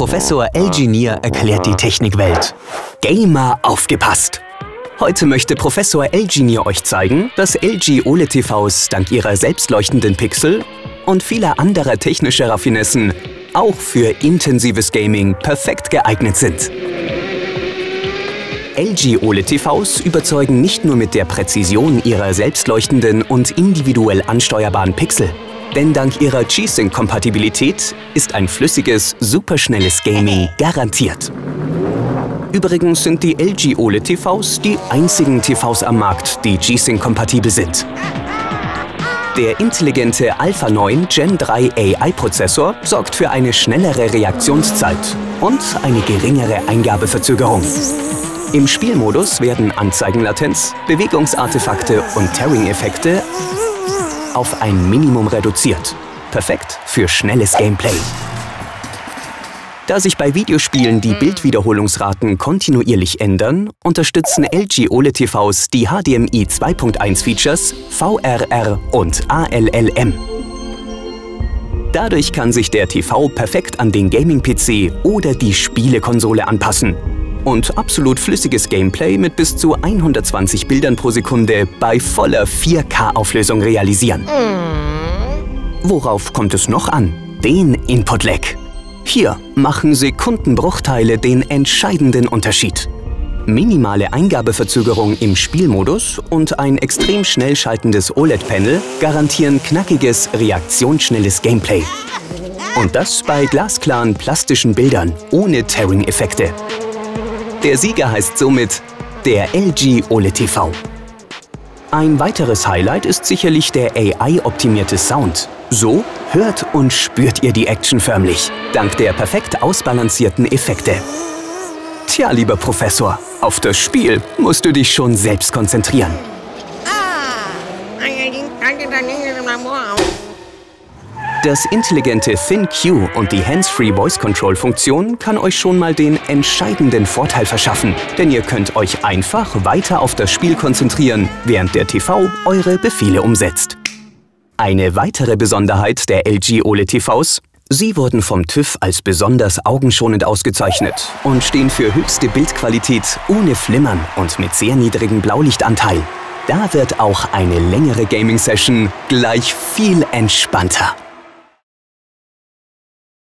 Professor LGineer erklärt die Technikwelt. Gamer aufgepasst! Heute möchte Professor LGineer euch zeigen, dass LG OLED TVs dank ihrer selbstleuchtenden Pixel und vieler anderer technischer Raffinessen auch für intensives Gaming perfekt geeignet sind. LG OLED TVs überzeugen nicht nur mit der Präzision ihrer selbstleuchtenden und individuell ansteuerbaren Pixel, denn dank ihrer G-Sync-Kompatibilität ist ein flüssiges, superschnelles Gaming garantiert. Übrigens sind die LG OLED TVs die einzigen TVs am Markt, die G-Sync-kompatibel sind. Der intelligente Alpha 9 Gen 3 AI Prozessor sorgt für eine schnellere Reaktionszeit und eine geringere Eingabeverzögerung. Im Spielmodus werden Anzeigenlatenz, Bewegungsartefakte und Tearing-Effekte auf ein Minimum reduziert. Perfekt für schnelles Gameplay. Da sich bei Videospielen die Bildwiederholungsraten kontinuierlich ändern, unterstützen LG OLED TVs die HDMI 2.1 Features, VRR und ALLM. Dadurch kann sich der TV perfekt an den Gaming-PC oder die Spielekonsole anpassen und absolut flüssiges Gameplay mit bis zu 120 Bildern pro Sekunde bei voller 4K-Auflösung realisieren. Worauf kommt es noch an? Den Input-Lag. Hier machen Sekundenbruchteile den entscheidenden Unterschied. Minimale Eingabeverzögerung im Spielmodus und ein extrem schnell schaltendes OLED-Panel garantieren knackiges, reaktionsschnelles Gameplay. Und das bei glasklaren, plastischen Bildern ohne Tearing-Effekte. Der Sieger heißt somit der LG OLED TV. Ein weiteres Highlight ist sicherlich der AI-optimierte Sound. So hört und spürt ihr die Action förmlich, dank der perfekt ausbalancierten Effekte. Tja, lieber Professor, auf das Spiel musst du dich schon selbst konzentrieren. Das intelligente ThinQ und die Hands-Free Voice-Control-Funktion kann euch schon mal den entscheidenden Vorteil verschaffen, denn ihr könnt euch einfach weiter auf das Spiel konzentrieren, während der TV eure Befehle umsetzt. Eine weitere Besonderheit der LG OLED TVs: sie wurden vom TÜV als besonders augenschonend ausgezeichnet und stehen für höchste Bildqualität ohne Flimmern und mit sehr niedrigem Blaulichtanteil. Da wird auch eine längere Gaming-Session gleich viel entspannter.